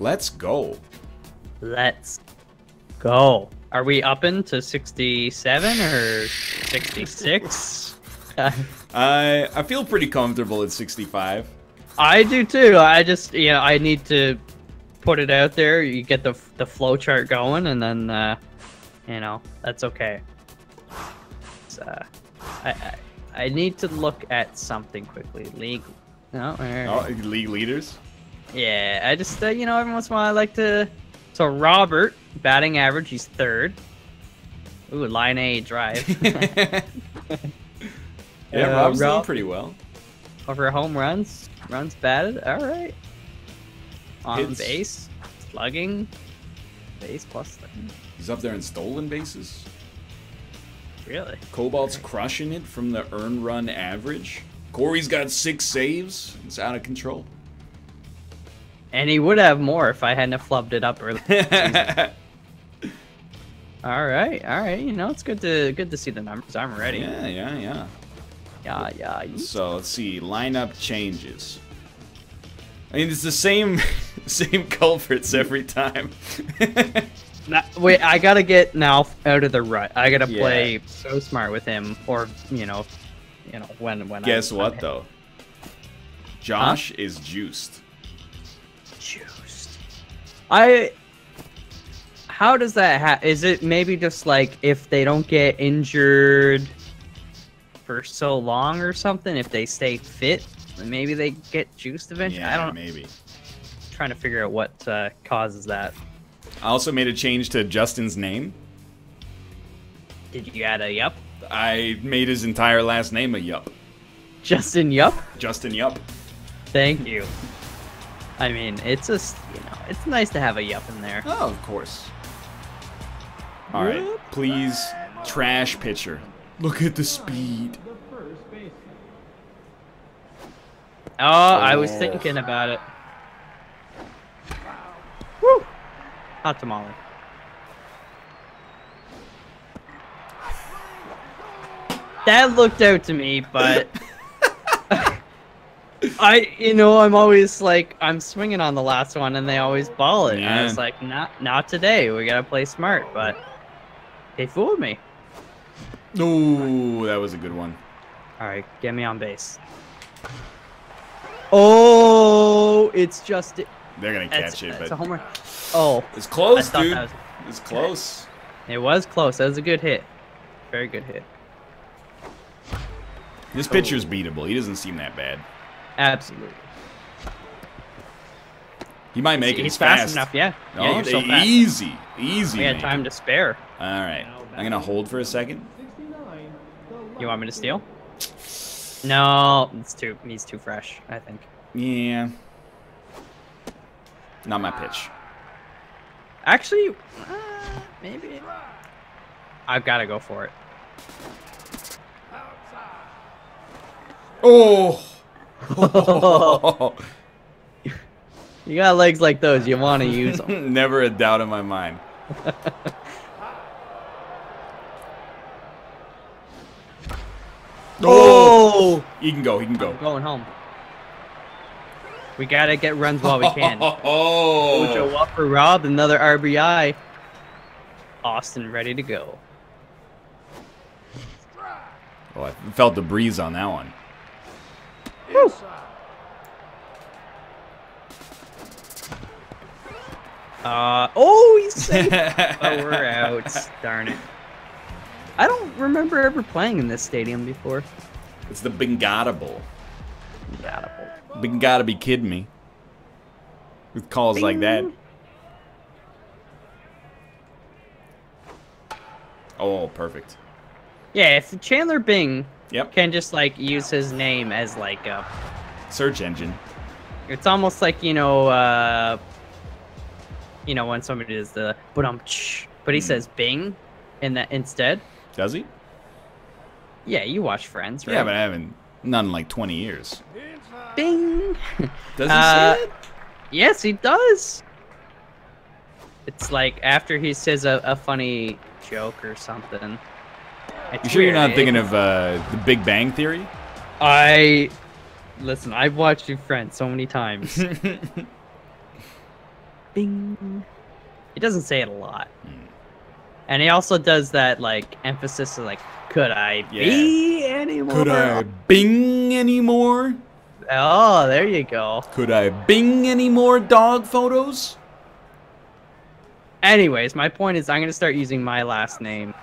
Let's go. Let's go. Are we upping to 67 or 66? I feel pretty comfortable at 65. I do too. I just, you know, I need to put it out there. You get the flow chart going, and then, you know, that's okay. So, I need to look at something quickly. League, no, oh, league leaders. Yeah, I just, you know, every once in a while I like to. So Robert, batting average, he's third. Ooh, line A drive. Yeah, Rob's doing pretty well. Over home runs, runs batted. All right. On hits. Base, slugging, base plus. He's up there in stolen bases. Really? Cobalt's crushing it from the earned run average. Corey's got 6 saves. It's out of control. And he would have more if I hadn't flubbed it up earlier. All right, all right. You know, it's good to see the numbers. I'm ready. Yeah. So let's see lineup changes. I mean, it's the same culprits every time. Now, wait, I gotta get Nalf out of the rut. I gotta play so smart with him, or you know when. Guess what though? Josh is juiced. Juiced. How does that happen? Is it maybe just like if they don't get injured for so long or something? If they stay fit, maybe they get juiced eventually. Yeah, I don't. Maybe. I'm trying to figure out what causes that. I also made a change to Justin's name. Did you add a yup? I made his entire last name a yup. Justin Yup. Justin Yup. Thank you. I mean, it's just, you know, it's nice to have a yup in there. Oh, of course. All right, please, trash pitcher. Look at the speed. Oh, I was thinking about it. Woo! Hot tamale. That looked out to me, but... you know, I'm always like, I'm swinging on the last one and they always ball it. Yeah. And I was like, not today. We gotta play smart, but they fooled me. No, that was a good one. All right, get me on base. Oh, it's just it. They're gonna catch it, but it's a home run. Oh, it's close, dude. It's close. It was close. That was a good hit. Very good hit. This pitcher's beatable. He doesn't seem that bad. Absolutely. He might make it. He's fast enough, yeah. Oh, yeah, so fast. Easy, easy. We had time to spare. All right, I'm gonna hold for a second. You want me to steal? No, he's too fresh, I think. Yeah. Not my pitch. Actually, maybe. I've got to go for it. Oh. You got legs like those, you want to use them. Never a doubt in my mind. Oh! He can go, he can go. I'm going home. We gotta get runs while we can. Oh! Mojo up for Rob, another RBI. Austin ready to go. Oh, I felt the breeze on that one. Woo. Oh, he's safe. Oh, we're out. Darn it. I don't remember ever playing in this stadium before. It's the Bingata Bowl. Bingata Bowl. You gotta be kidding me. With calls like that. Oh, perfect. Yeah, if Chandler Bing can just like use his name as like a search engine. It's almost like, you know when somebody does the but he says Bing in that instead. Does he? Yeah, you watch Friends, right? Yeah, but I haven't. Not in like 20 years. Bing! Does he say it? Yes, he does. It's like after he says a funny joke or something. It's you sure you're not thinking of the Big Bang Theory? Listen, I've watched Friends so many times. Bing. It doesn't say it a lot. Mm. And he also does that like emphasis of like, could I be anymore? Could I bing anymore? Oh, there you go. Could I bing any more dog photos? Anyways, my point is I'm going to start using my last name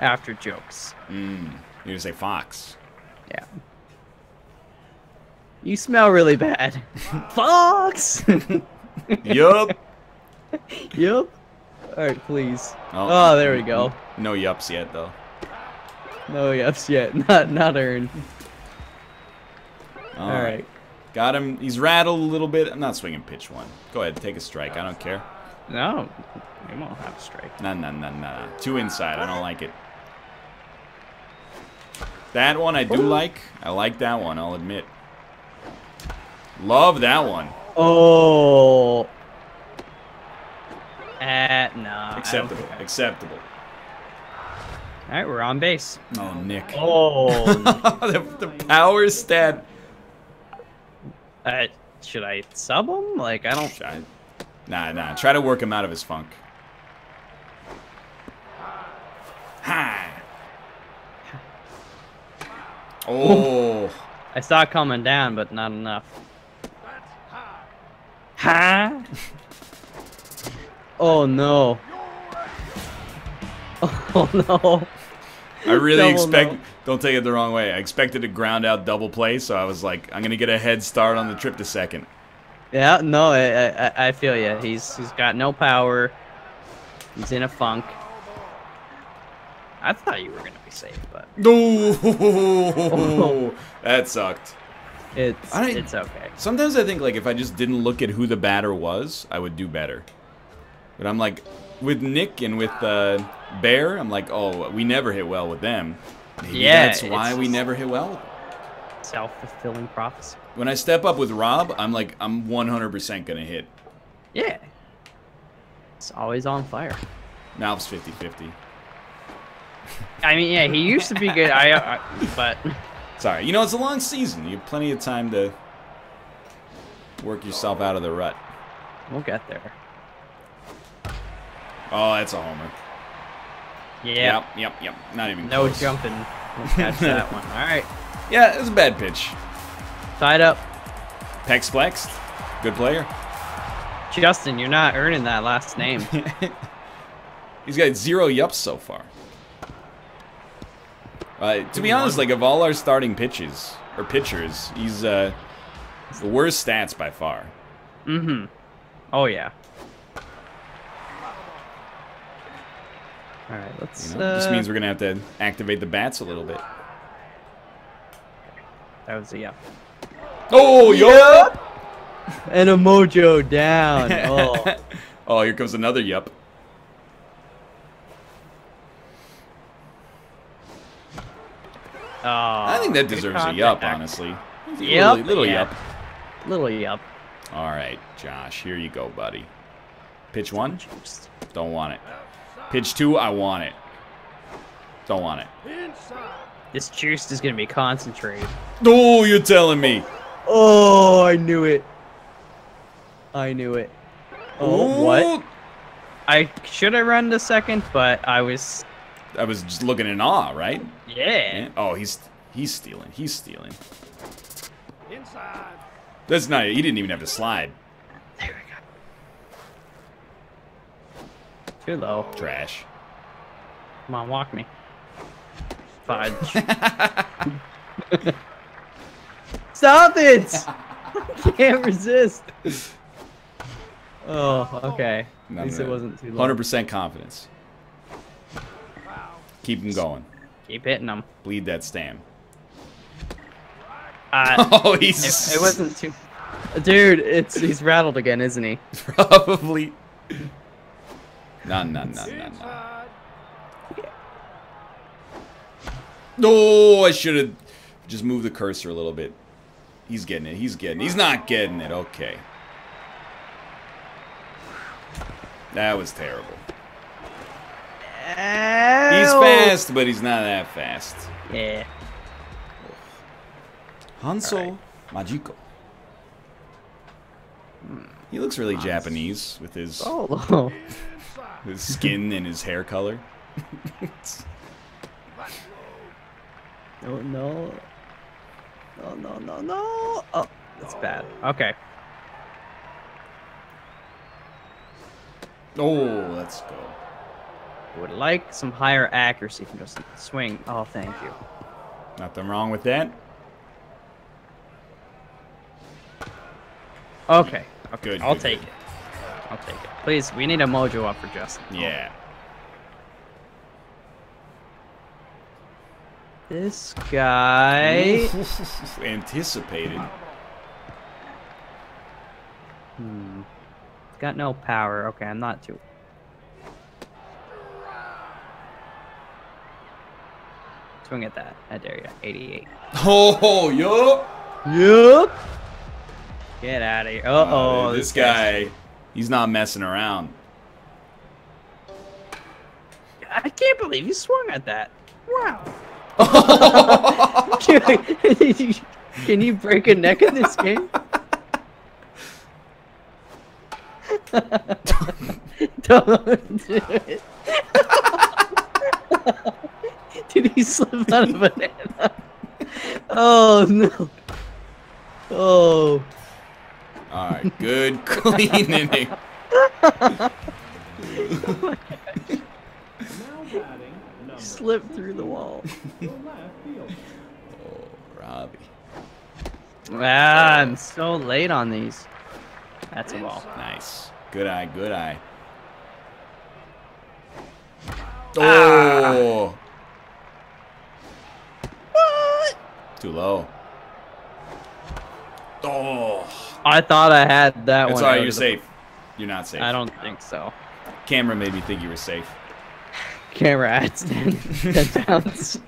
after jokes. Mm. You're going to say Fox. Yeah. You smell really bad. Fox! Yup. Yup. Alright, please. Oh, there we go. No yups yet, though. No yups yet. Not earned. Alright. Got him. He's rattled a little bit. I'm not swinging pitch one. Go ahead. Take a strike. I don't care. No. I won't have a strike. No. Two inside. I don't like it. That one I do like. I like that one, I'll admit. Love that one. Oh. No. Acceptable. Acceptable. All right, we're on base. Oh, Nick. Oh. the power stat. Should I sub him? Like, I don't. Nah. Try to work him out of his funk. Ha. Oh. I saw it coming down, but not enough. Ha. Oh no! Oh no! I really expect. No. Don't take it the wrong way. I expected a ground out double play, so I was like, I'm gonna get a head start on the trip to second. Yeah, no, I feel you. He's got no power. He's in a funk. I thought you were gonna be safe, but no, that sucked. It's okay. Sometimes I think like if I just didn't look at who the batter was, I would do better. But I'm like, with Nick and with Bear, I'm like, oh, we never hit well with them. Maybe that's why we never hit well with them. Self-fulfilling prophecy. When I step up with Rob, I'm like, I'm 100% going to hit. Yeah. It's always on fire. Malf's 50-50. I mean, yeah, he used to be good, but... Sorry. You know, it's a long season. You have plenty of time to work yourself out of the rut. We'll get there. Oh, that's a homer. Yeah. Yep. Not even close. No jumping. We'll catch that one. All right. Yeah, it was a bad pitch. Tied up. Pex flexed. Good player. Justin, you're not earning that last name. He's got 0 yups so far. To be honest, like of all our starting pitches or pitchers, he's the worst stats by far. Mm-hmm. Oh yeah. All right, let's. You know, this means we're gonna have to activate the bats a little bit. That was a yup. Oh, yup! And a mojo down. Oh. Oh, here comes another yup. Oh, I think that deserves a yup, honestly. Yep, little yup. Little yup. All right, Josh, here you go, buddy. Pitch one. Don't want it. Pitch two, I want it. Don't want it. This juice is gonna be concentrated. Oh, you're telling me. Oh, I knew it. I knew it. Oh, ooh. What? I should have run to second, but I was just looking in awe, right? Yeah. Oh, he's stealing. He's stealing. Inside. That's not. He didn't even have to slide. There we go. Too low. Trash. Come on, walk me. Fudge. Stop it! I can't resist. Oh, okay. At least it wasn't too low. 100% confidence. Keep him going. Keep hitting him. Bleed that stam. Oh, he's. It wasn't too. Dude, he's rattled again, isn't he? Probably. No. No, I should have just moved the cursor a little bit. He's getting it. He's not getting it. Okay. That was terrible. He's fast, but he's not that fast. Yeah. Hansel Magico. He looks really Japanese with his his skin and his hair color. Oh no! Oh no! No! No! Oh, that's bad. Okay. Oh, let's go. I would like some higher accuracy from just swing. Oh, thank you. Nothing wrong with that. Okay. Okay. Good, I'll take it. I'll take it. Please, we need a mojo up for Justin. Yeah. This guy anticipated. Hmm. Got no power. Okay, I'm not too. Swing at that. I dare you. 88. Oh, yup. Yup. Get out of here. Uh-oh. This guy, he's not messing around. I can't believe he swung at that. Wow. Can you break a neck in this game? Don't do it. Did he slip out of a banana? Oh, no. Oh. All right, good, clean inning. Oh my gosh. Slipped through the wall. Oh, Robbie. Ah, I'm so late on these. That's a ball. Nice. Good eye, good eye. Oh! What? Too low. Oh! I thought I had that one. That's all right, you're safe. You're not safe. I don't think so. Camera made me think you were safe. Camera adds 10 pounds.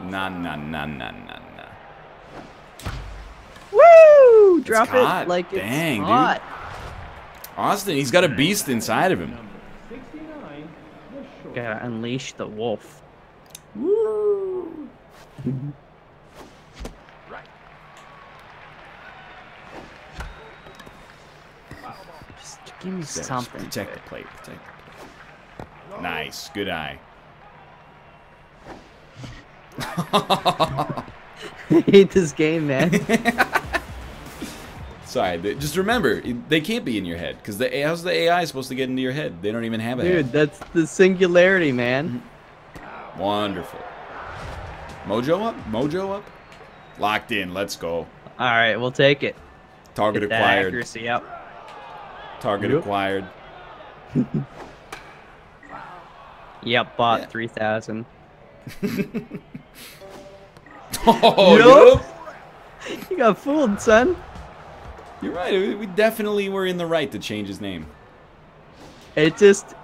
Nah, nah, nah, nah, nah, nah. Woo! Drop it like it's hot. Dude. Austin, he's got a beast inside of him. Gotta unleash the wolf. Woo! Right. Just give me something. Protect the plate. Protect the plate. Nice, good eye. I hate this game, man. Sorry, just remember, they can't be in your head. Because how's the AI supposed to get into your head? They don't even have a head. Dude, that's the singularity, man. Wonderful. Mojo up? Mojo up? Locked in, let's go. Alright, we'll take it. Target acquired. Accuracy up. Target acquired. Yep, bought 3,000. Oh, nope. You got fooled, son. You're right. We definitely were in the right to change his name. It just,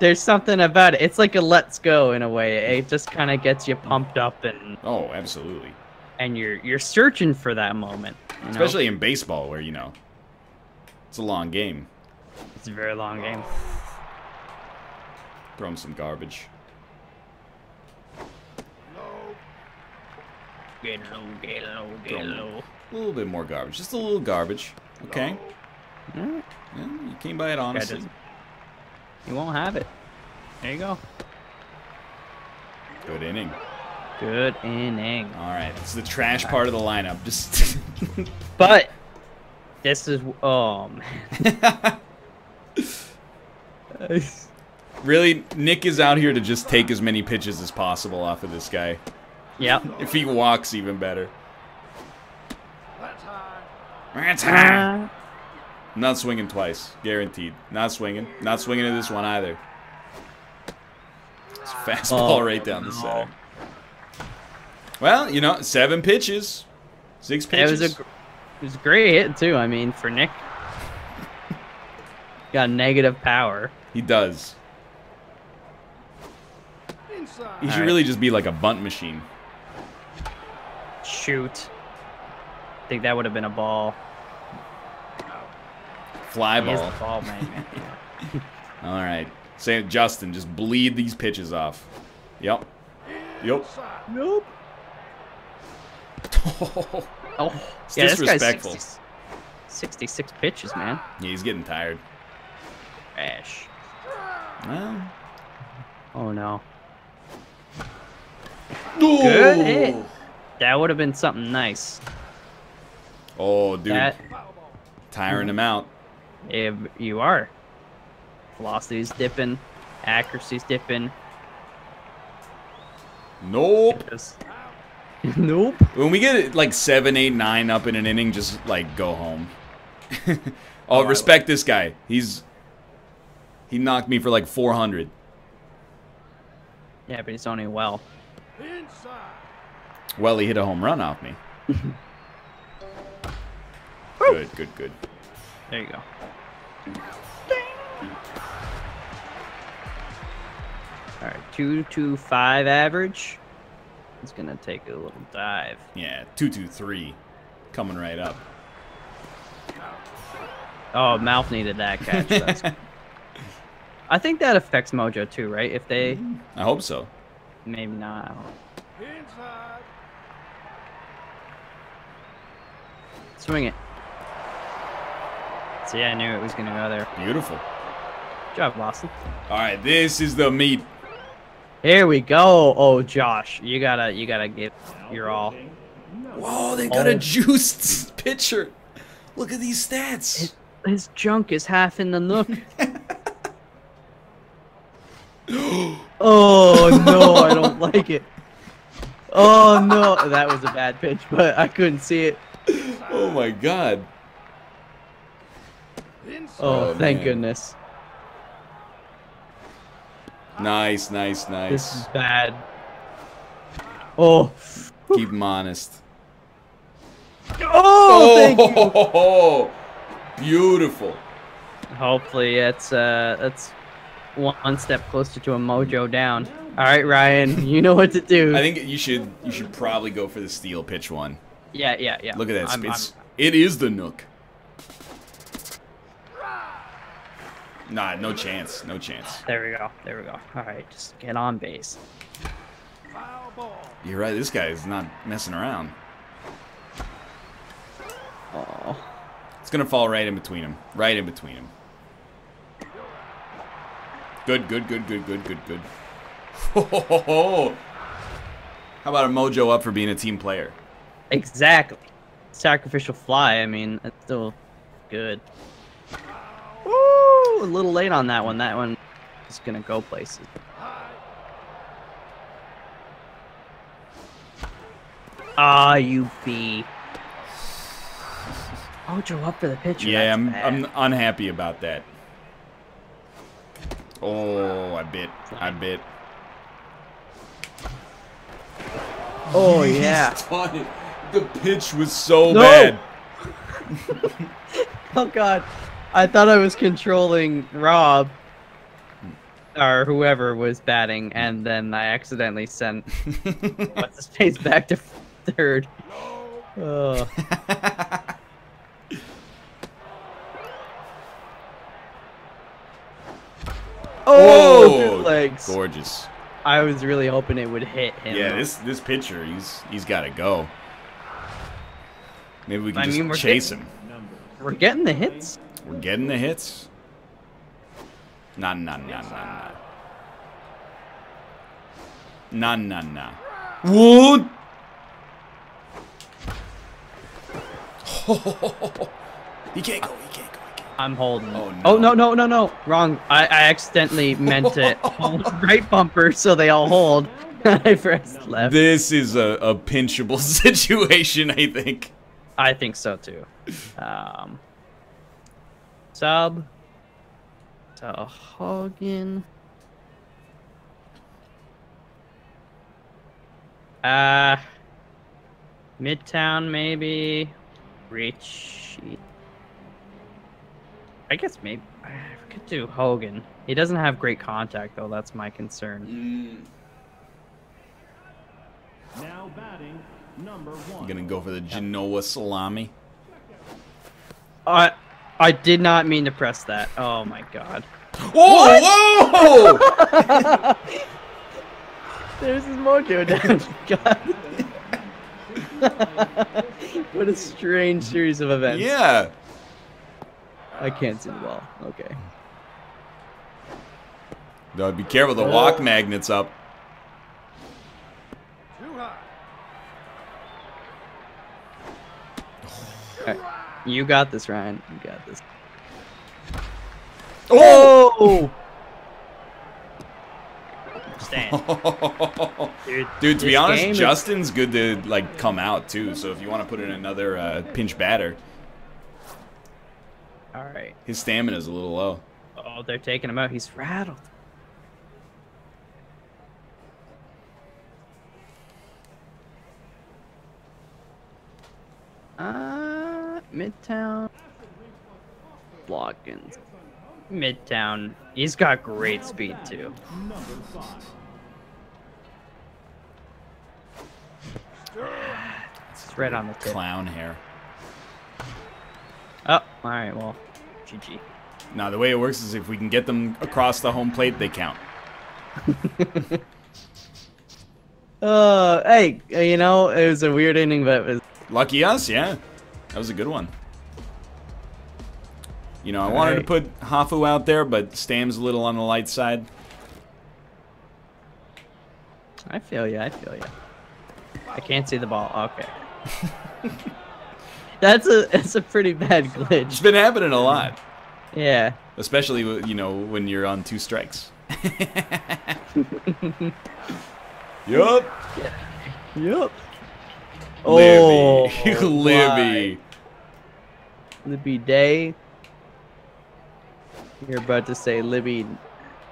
there's something about it. It's like a let's go in a way. It just kind of gets you pumped up and. Oh, absolutely. And you're searching for that moment. Especially in baseball, where it's a long game. It's a very long game. Throw him some garbage. Get low, get low, get low. A little bit more garbage. Just a little garbage. Okay? Yeah, you came by it honestly. You won't have it. There you go. Good inning. Good inning. Alright, it's the trash part of the lineup. Just. But, this is. Oh, man. Really, Nick is out here to just take as many pitches as possible off of this guy. Yeah. If he walks, even better. That's high. Not swinging twice, guaranteed. Not swinging. Not swinging at this one either. It's a fastball right down the center. Well, 7 pitches, 6 pitches. It was a great hit too. I mean, for Nick, got negative power. He does. He should really just be like a bunt machine. Shoot. I think that would have been a ball. Fly ball. He is the ball man. All right. Say, Justin, just bleed these pitches off. Yep. Yep. Nope. Oh, it's disrespectful. 66 pitches, man. Yeah, he's getting tired. Trash. Well. Oh, no. Ooh. Good hit. That would have been something nice. Oh, dude. That... Tiring him out. If you are. Velocity's dipping. Accuracy's dipping. Nope. Nope. When we get it like 7, 8, 9 up in an inning, just like go home. Oh, respect this guy. He knocked me for like 400. Yeah, but he's only well. Well, he hit a home run off me. Good, good, good. There you go. All right, 225 average. It's gonna take a little dive. Yeah, 223, coming right up. Oh, MALF needed that catch. That's... I think that affects Mojo too, right? If they. I hope so. Maybe not. Swing it. See, I knew it was gonna go there. Beautiful. Good job, Boston. All right, this is the meat. Here we go. Oh, Josh, you gotta give your all. Whoa, they got a juiced pitcher. Look at these stats. His junk is half in the nook. Oh no, I don't like it. Oh no, that was a bad pitch, but I couldn't see it. Oh my God. Oh, thank goodness. Nice, nice, nice. This is bad. Oh. Keep him honest. Oh, thank you. Beautiful. Hopefully it's one step closer to a Mojo down. All right, Ryan, you know what to do. I think you should probably go for the steal pitch one. Yeah, yeah, yeah. Look at that. It is the nook. Nah, no chance. No chance. There we go. There we go. All right, just get on base. You're right. This guy is not messing around. Oh. It's going to fall right in between him. Right in between him. Good, good, good, good, good, good, good. How about a Mojo up for being a team player? Exactly. Sacrificial fly. I mean, it's still good. Woo! A little late on that one. That one is gonna go places. Ah, you B. Mojo up for the pitcher. Yeah, I'm unhappy about that. Oh, I bit. I bit. Oh yeah. The pitch was so bad. Oh God. I thought I was controlling Rob or whoever was batting, and then I accidentally sent what's his face back to third. Oh. Oh, legs. Gorgeous. I was really hoping it would hit him. Yeah, this pitcher, he's got to go. Maybe we can just chase him. We're getting the hits. We're getting the hits. Nah, nah, nah, nah, nah. Nah, nah, nah. What? He can't go. He can't go. I'm holding. Oh no. Oh no, no, no, no. Wrong. I accidentally meant it. Right bumper, so they all hold. I pressed left. This is a pinchable situation, I think. I think so too. Sub to Hogan. Midtown maybe. Richie. I guess maybe I could do Hogan. He doesn't have great contact though. That's my concern. Now batting number one. I'm gonna go for the Genoa salami. I did not mean to press that. Oh my God. Whoa! Whoa! There's his Mojo down. God. What a strange series of events. Yeah. I can't see the ball. Okay. Though, be careful, the walk magnet's up. Right. You got this, Ryan. You got this. Oh! Dude, to be honest, Justin's good to like come out too. So if you want to put in another pinch batter, all right. His stamina's a little low. Oh, they're taking him out. He's rattled. Midtown Blockins. Midtown. He's got great speed too. It's right on the tip. Clown hair. Oh, all right. Well, GG. Now the way it works is if we can get them across the home plate, they count. Hey, you know, it was a weird inning, but it was lucky us. Yeah, that was a good one. You know, I wanted to put Hafu out there, but Stam's a little on the light side. I feel you. I feel you. I can't see the ball. Okay. that's a pretty bad glitch. It's been happening a lot. Yeah. Especially, you know, when you're on 2 strikes. Yup. Yup. Oh, Libby. Libby Day. You're about to say Libby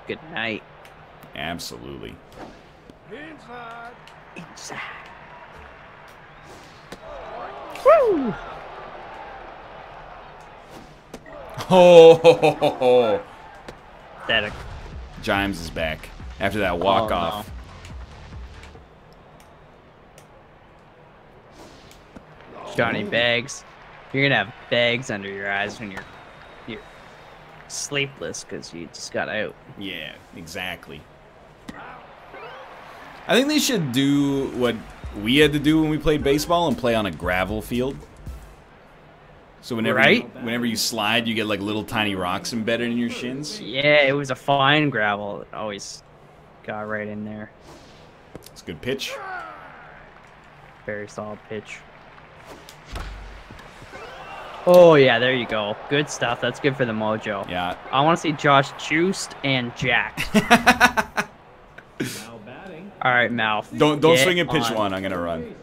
good night. Absolutely. Inside. Inside. Woo! Oh! That Gimes is back after that walk off. No. Johnny Bags, you're gonna have bags under your eyes when you're sleepless because you just got out. Yeah, exactly. I think they should do what we had to do when we played baseball and play on a gravel field. So whenever you slide, you get like little tiny rocks embedded in your shins. Yeah, it was a fine gravel that always got right in there. It's a good pitch. Very solid pitch. Oh yeah, there you go. Good stuff. That's good for the mojo. Yeah. I want to see Josh juiced and jacked. Now batting. All right, Malf. Don't swing and pitch one. I'm gonna run.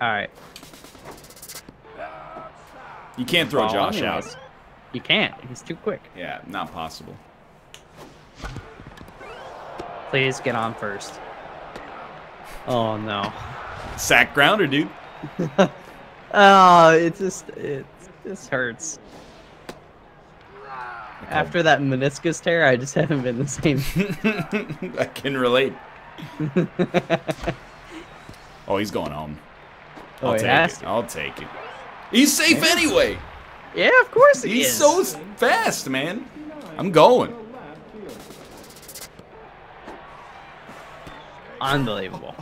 All right. You can't throw Josh out. You can't. He's too quick. Yeah, not possible. Please get on first. Oh, no. Sack grounder, dude. Oh, it just hurts. After that meniscus tear, I just haven't been the same. I can relate. Oh, he's going home. I'll take it. He's safe anyway. Yeah, of course he is. He's so fast, man. I'm going. Unbelievable.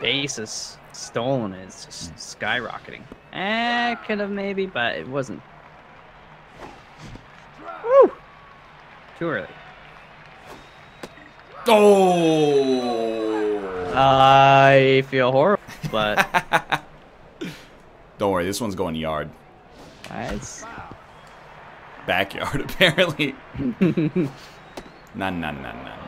Bases stolen is just skyrocketing. Eh, could have maybe, but it wasn't. Woo! Too early. Oh! I feel horrible, but don't worry, this one's going yard. Nice. Backyard, apparently. Nah.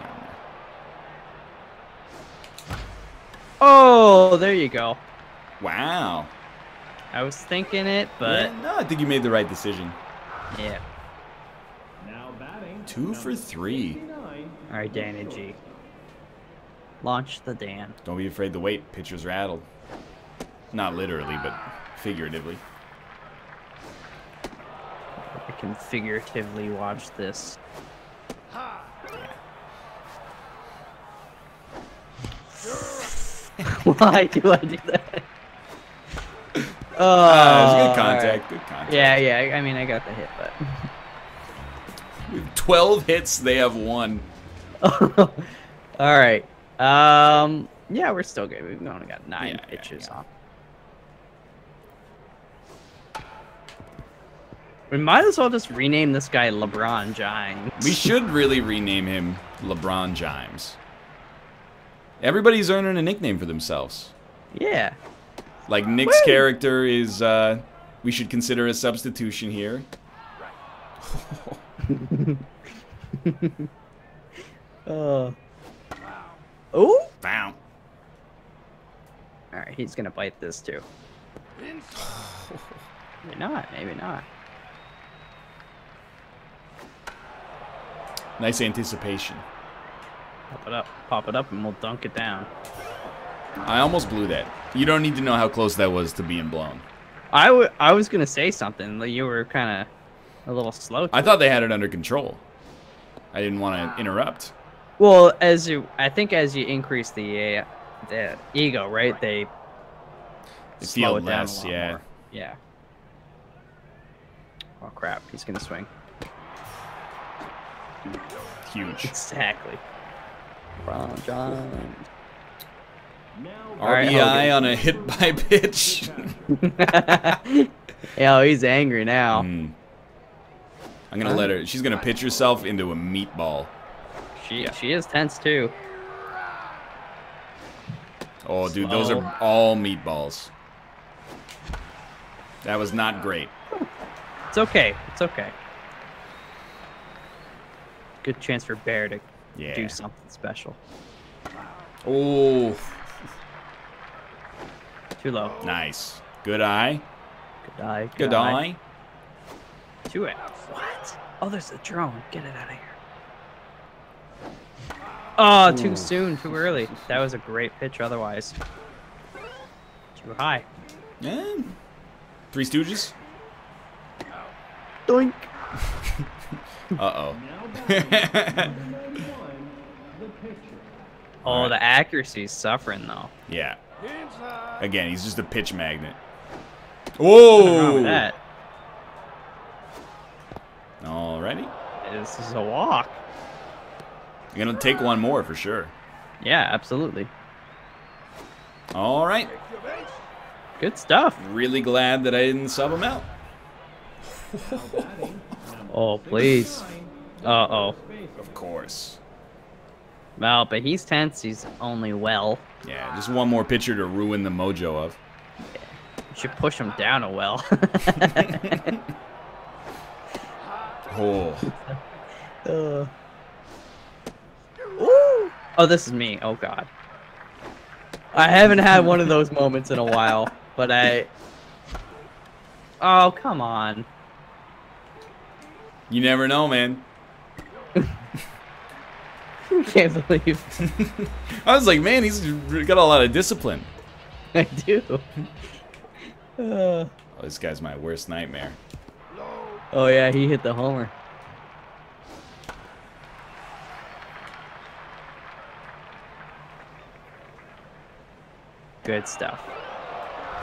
Oh, there you go. Wow. I was thinking it, but yeah, no, I think you made the right decision. Yeah. Now batting. 2 for 3. All right, Danny G. Launch the Dan. Don't be afraid to wait. Pitcher's rattled. Not literally, but figuratively. I can figuratively watch this. Why do I do that? Oh, it was good contact. Right. Good contact. Yeah. I mean, I got the hit, but we have 12 hits. They have 1. All right. Yeah, we're still good. We've only got 9 pitches off. We might as well just rename this guy LeBron James. We should really rename him LeBron James. Everybody's earning a nickname for themselves. Yeah. Like Nick's character is, we should consider a substitution here. Oh! Wow. Alright, he's gonna bite this too. Maybe not, maybe not. Nice anticipation. Pop it up, and we'll dunk it down. I almost blew that. You don't need to know how close that was to being blown. I was gonna say something, like you were kind of a little slow. I thought they had it under control. I didn't want to interrupt. Well, as you, I think as you increase the ego, right? They slow it down a lot more. Yeah. Oh crap! He's gonna swing. Huge. Exactly. LeBron James. RBI on a hit by pitch. Yo, he's angry now. I'm gonna let her. She's gonna pitch herself into a meatball. She is tense too. Oh, dude, those are all meatballs. That was not great. It's okay. It's okay. Good chance for Bear to do something special. Oh. Too low. Nice. Good eye. Good eye. Good eye. To it. What? Oh, there's a drone. Get it out of here. Oh, too soon. Too early. That was a great pitch otherwise. Too high. Yeah. Three Stooges. Doink. Uh-oh. Oh, the accuracy's suffering, though. Yeah. Again, he's just a pitch magnet. Oh! That. Alrighty. This is a walk. You're gonna take one more for sure. Yeah, absolutely. All right. Good stuff. Really glad that I didn't sub him out. Oh, please. Uh-oh. Of course. Well, but he's tense. He's only Yeah, just one more pitcher to ruin the mojo of. Yeah. You should push him down a well. Oh, this is me. Oh, God. I haven't had one of those moments in a while, but I... Oh, come on. You never know, man. I can't believe. I was like, man, he's got a lot of discipline. I do. Oh, this guy's my worst nightmare. Oh yeah, he hit the homer. Good stuff.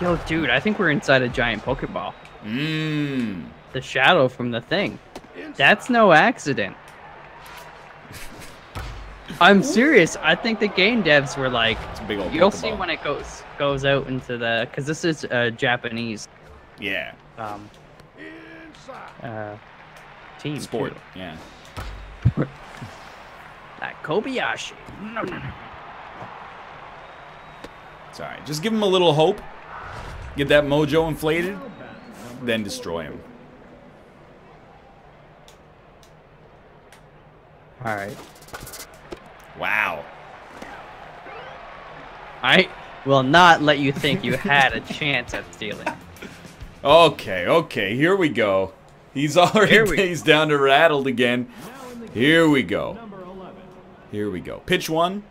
Yo, dude, I think we're inside a giant Pokeball. The shadow from the thing. That's no accident. I'm serious. I think the game devs were like, you'll see when it goes out into the, because this is Japanese. Yeah. Team sport. Too. Yeah. That Kobayashi. No, no, no. Sorry. Just give him a little hope. Get that mojo inflated, then destroy him. All right. Wow. I will not let you think you had a chance at stealing. Okay, okay, here we go. He's already he's down to rattled again. Here we go. Here we go. Pitch one.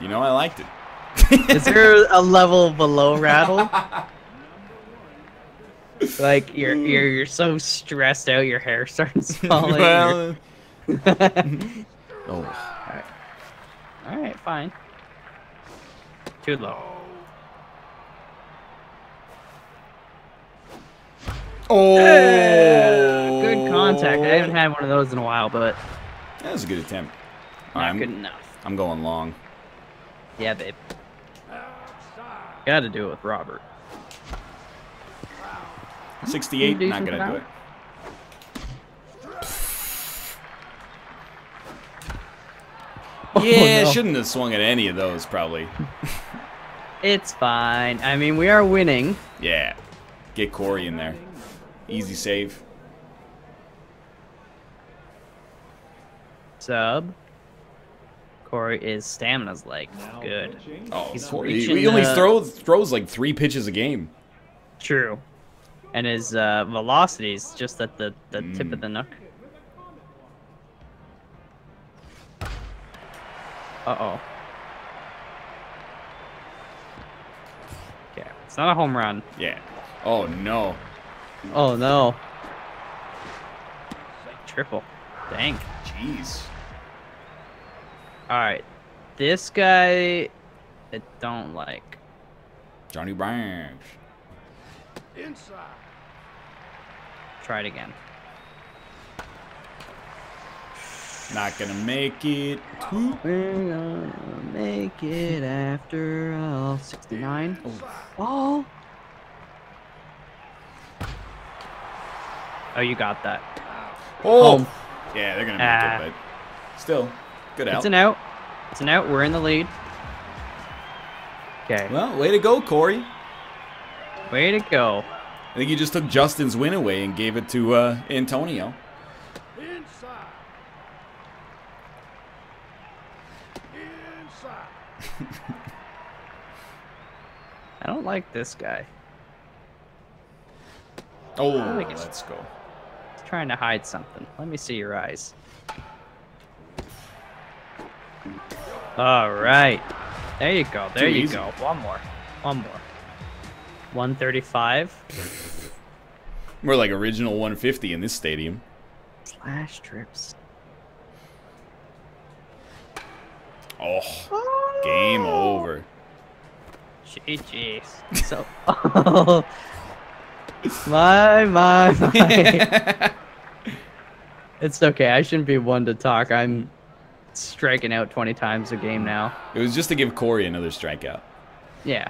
You know, I liked it. Is there a level below rattle? Like you're so stressed out, your hair starts falling. Well, all right, fine. Too low. Oh, good contact. I haven't had one of those in a while, but that was a good attempt. Not good enough. I'm going long. Yeah, babe. Got to do it with Robert. 68, not gonna do it. Yeah, oh, no. Shouldn't have swung at any of those, probably. It's fine. I mean, we are winning. Yeah. Get Corey in there. Easy save. Sub. Corey is stamina's like good. Oh, he's Corey. He only throws like 3 pitches a game. True. And his velocity is just at the tip of the nook. Uh-oh. Okay, it's not a home run. Yeah. Oh, no. Oh, no. Triple. Dang. Jeez. Alright. This guy... I don't like. Johnny Branch. Inside. Try it again. Not gonna make it. We're gonna make it after all. 69. Oh. Oh, you got that. Oh. Yeah, they're gonna make it, but still, good out. It's an out. It's an out. We're in the lead. Okay. Well, way to go, Corey. Way to go. I think you just took Justin's win away and gave it to Antonio. I don't like this guy. Oh, let's go. He's trying to hide something. Let me see your eyes. All right. There you go. There you go. One more. One more. 135. We're like original 150 in this stadium. Slash trips. Oh, game over. Jeez. So, oh, my. It's okay. I shouldn't be one to talk. I'm striking out 20 times a game now. It was just to give Corey another strikeout. Yeah.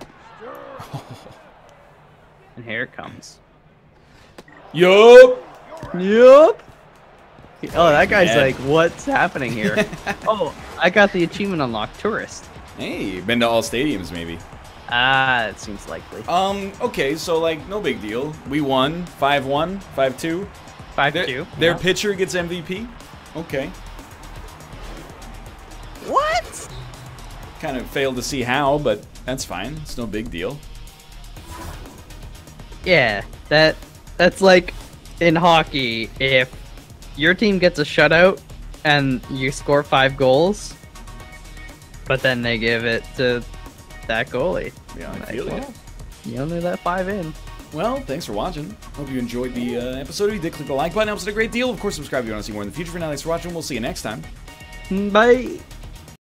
And here it comes. Yup. Yup. Oh, that guy's like, what's happening here? Oh, I got the achievement unlocked, tourist. Hey, you've been to all stadiums, maybe. Ah, it seems likely. Okay, so, like, no big deal. We won 5-1, 5-2. 5-2. Their pitcher gets MVP. Okay. What? Kind of failed to see how, but that's fine. It's no big deal. Yeah, that's like in hockey, if your team gets a shutout and you score 5 goals, but then they give it to that goalie. Yeah, I feel it. You only let 5 in. Well, thanks for watching. Hope you enjoyed the episode. If you did, click the like button. It helps it a great deal. Of course, subscribe if you want to see more in the future. For now, thanks for watching. We'll see you next time. Bye.